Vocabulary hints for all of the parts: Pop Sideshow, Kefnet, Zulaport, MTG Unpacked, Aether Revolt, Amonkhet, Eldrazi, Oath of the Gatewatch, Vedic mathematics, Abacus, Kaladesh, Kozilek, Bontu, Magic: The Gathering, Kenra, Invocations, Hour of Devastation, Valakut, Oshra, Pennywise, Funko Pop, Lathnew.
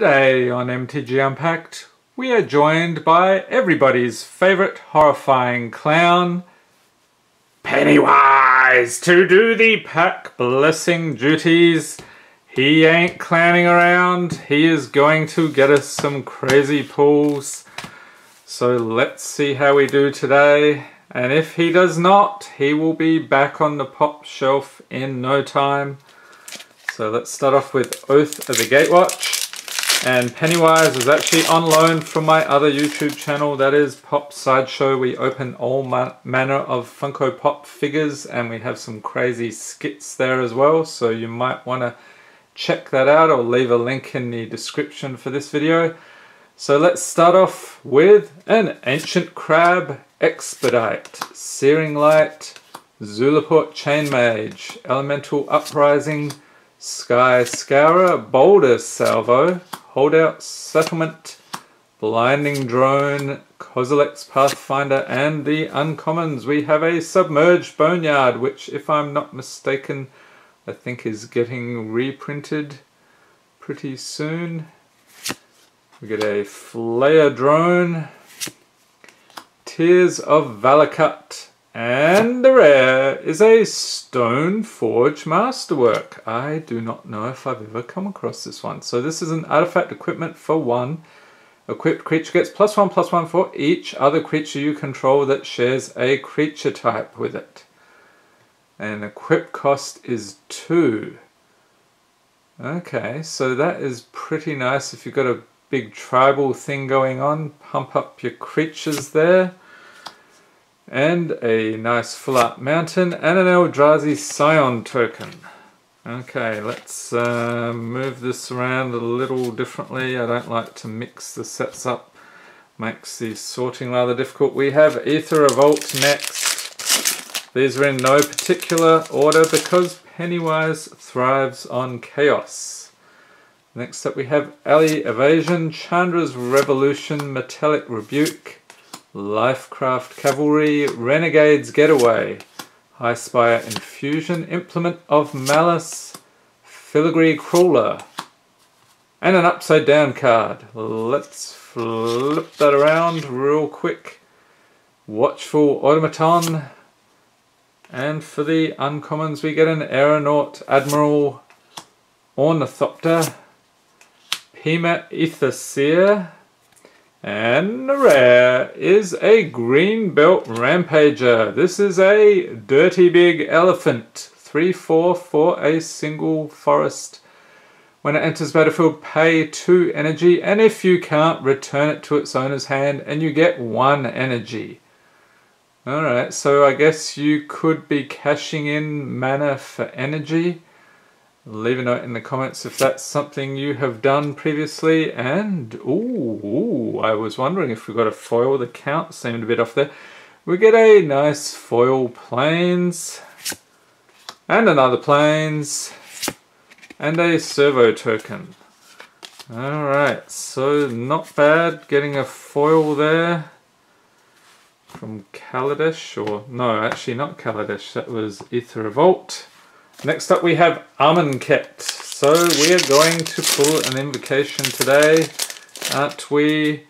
Today on MTG Unpacked, we are joined by everybody's favourite horrifying clown, Pennywise, to do the pack blessing duties. He ain't clowning around, he is going to get us some crazy pulls. So let's see how we do today, and if he does not, he will be back on the pop shelf in no time. So let's start off with Oath of the Gatewatch. And Pennywise is actually on loan from my other YouTube channel, that is Pop Sideshow. We open all manner of Funko Pop figures and we have some crazy skits there as well, so you might want to check that out. I'll leave a link in the description for this video. So let's start off with an Ancient Crab, Expedite, Searing Light, Zulaport Chain Mage, Elemental Uprising, Sky Scourer, Boulder Salvo, Holdout Settlement, Blinding Drone, Kozilek's Pathfinder, and the uncommons. We have a Submerged Boneyard, which, if I'm not mistaken, I think is getting reprinted pretty soon. We get a Flayer Drone, Tears of Valakut, and the rare is a Stone Forge Masterwork. I do not know if I've ever come across this one. So this is an artifact equipment for one. Equipped creature gets +1/+1 for each other creature you control that shares a creature type with it. And equip cost is 2. Okay, so that is pretty nice if you've got a big tribal thing going on. Pump up your creatures there. And a nice full art mountain and an Eldrazi Scion token. Okay, let's move this around a little differently. I don't like to mix the sets up, makes the sorting rather difficult. We have Aether Revolt next. These are in no particular order because Pennywise thrives on chaos. Next up we have Alley Evasion, Chandra's Revolution, Metallic Rebuke, Lifecraft Cavalry, Renegade's Getaway, High Spire Infusion, Implement of Malice, Filigree Crawler, and an upside down card. Let's flip that around real quick. Watchful Automaton, and for the uncommons we get an Aeronaut Admiral, Ornithopter, Pima Etherseer, and the rare is a Green Belt Rampager. This is a dirty big elephant. 3/4 for a single forest. When it enters battlefield, pay 2 energy, and if you can't, return it to its owner's hand and you get 1 energy. Alright, so I guess you could be cashing in mana for energy. Leave a note in the comments if that's something you have done previously. And ooh, I was wondering if we got a foil. The count seemed a bit off there. We get a nice foil Plains, and another Plains, and a Servo token. Alright, so not bad getting a foil there from Kaladesh, or no, actually not Kaladesh, that was Aether Revolt. Next up we have Amonkhet. So we are going to pull an invocation today, aren't we,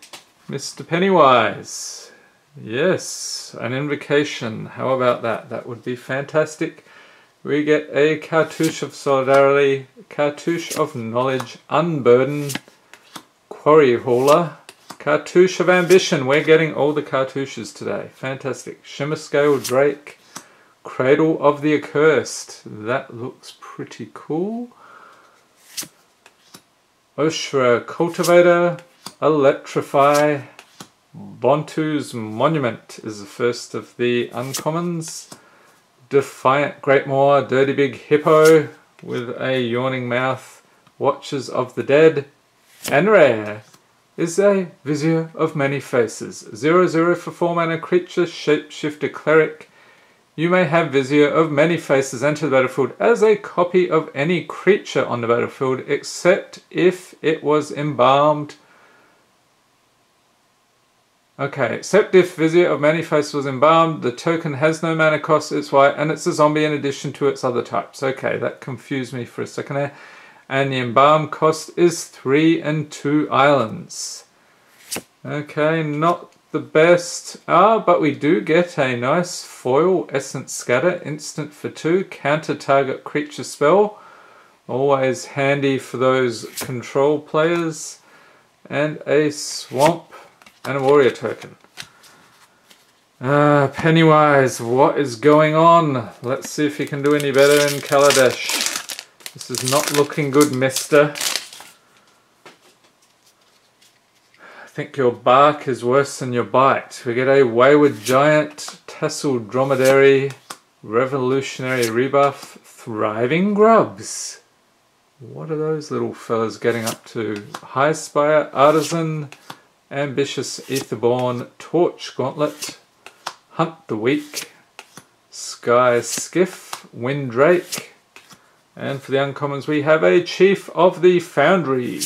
Mr. Pennywise? Yes, an invocation. How about that? That would be fantastic. We get a Cartouche of Solidarity, Cartouche of Knowledge, Unburden, Quarry Hauler, Cartouche of Ambition. We're getting all the cartouches today. Fantastic. Shimmer Scale Drake, Cradle of the Accursed, that looks pretty cool. Oshra Cultivator, Electrify, Bontu's Monument is the first of the uncommons. Defiant Greatmaw, Dirty Big Hippo with a yawning mouth, Watchers of the Dead, and rare is a Vizier of Many Faces. 0/0 for 4 mana creature, Shapeshifter Cleric. You may have Vizier of Many Faces enter the battlefield as a copy of any creature on the battlefield, except if it was embalmed. Okay, except if Vizier of Many Faces was embalmed, the token has no mana cost, it's white, and it's a zombie in addition to its other types. Okay, that confused me for a second there. and the embalm cost is 3 and 2 islands. Okay, not the best. But we do get a nice foil essence scatter, instant for 2, counter target creature spell. Always handy for those control players. And a swamp and a warrior token. Pennywise, what is going on? Let's see if he can do any better in Kaladesh. This is not looking good, mister. I think your bark is worse than your bite. We get a wayward giant, tasseled dromedary, revolutionary rebuff, thriving grubs. What are those little fellas getting up to? High Spire, Artisan, Ambitious Aetherborn, Torch Gauntlet, Hunt the Weak, Sky Skiff, Windrake, and for the uncommons we have a Chief of the Foundry,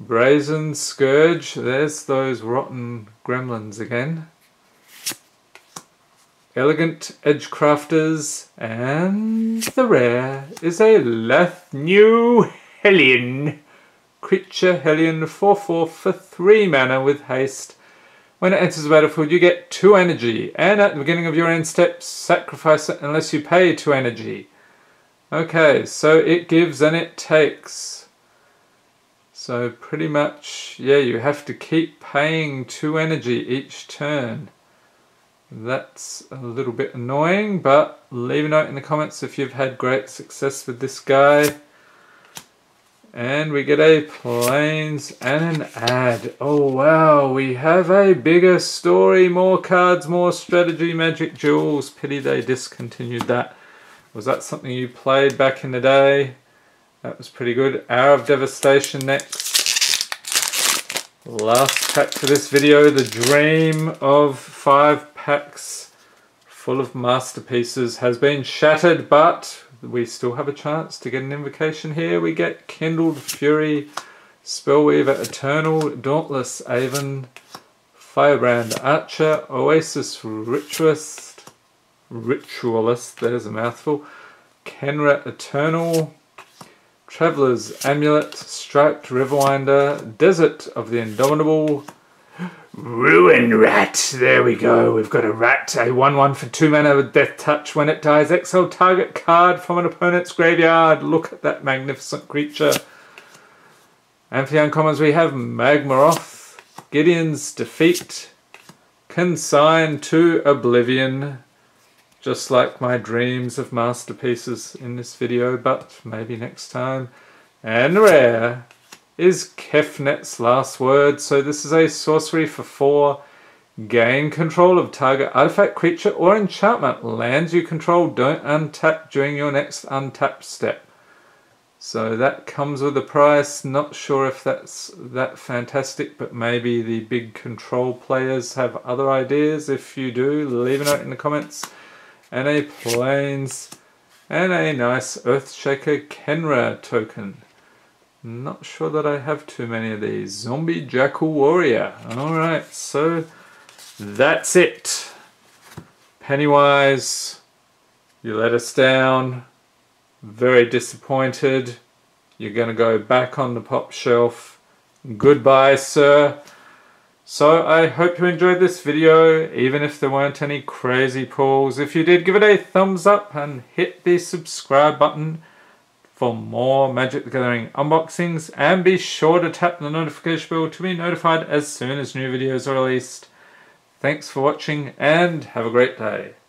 Brazen Scourge, there's those rotten gremlins again, Elegant Edgecrafters, and the rare is a Lathnew Hellion. Creature Hellion 4/4 for 3 mana with haste. When it enters the battlefield you get 2 energy, and at the beginning of your end step sacrifice it unless you pay 2 energy. Okay, so it gives and it takes. So pretty much, yeah, you have to keep paying 2 energy each turn. That's a little bit annoying, but leave a note in the comments if you've had great success with this guy. And we get a plains and an ad. Oh wow, we have a bigger story, more cards, more strategy, Magic Jewels. Pity they discontinued that. Was that something you played back in the day? That was pretty good. Hour of Devastation next. Last pack for this video, the dream of 5 packs full of masterpieces has been shattered, but we still have a chance to get an invocation here. We get Kindled Fury, Spellweaver Eternal, Dauntless Aven, Firebrand Archer, Oasis Ritualist, there's a mouthful, Kenra Eternal, Traveler's Amulet, Striped Riverwinder, Desert of the Indomitable, Ruin Rat, there we go, we've got a rat, a 1/1 for 2 mana with Death Touch. When it dies, exile target card from an opponent's graveyard. Look at that magnificent creature. And for the uncommons we have Magmaroth, Gideon's Defeat, Consign to Oblivion, just like my dreams of masterpieces in this video, but maybe next time. And rare is Kefnet's Last Word. So this is a sorcery for 4. Gain control of target artifact, creature or enchantment. Lands you control don't untap during your next untap step. So that comes with a price. Not sure if that's that fantastic, but maybe the big control players have other ideas. If you do, leave a note in the comments. And a plains and a nice Earthshaker Kenra token. Not sure that I have too many of these. Zombie Jackal Warrior. Alright, so that's it. Pennywise, you let us down. Very disappointed. You're going to go back on the pop shelf. Goodbye, sir. So I hope you enjoyed this video, even if there weren't any crazy pulls. If you did, give it a thumbs up and hit the subscribe button for more Magic: The Gathering unboxings, and be sure to tap the notification bell to be notified as soon as new videos are released. Thanks for watching and have a great day.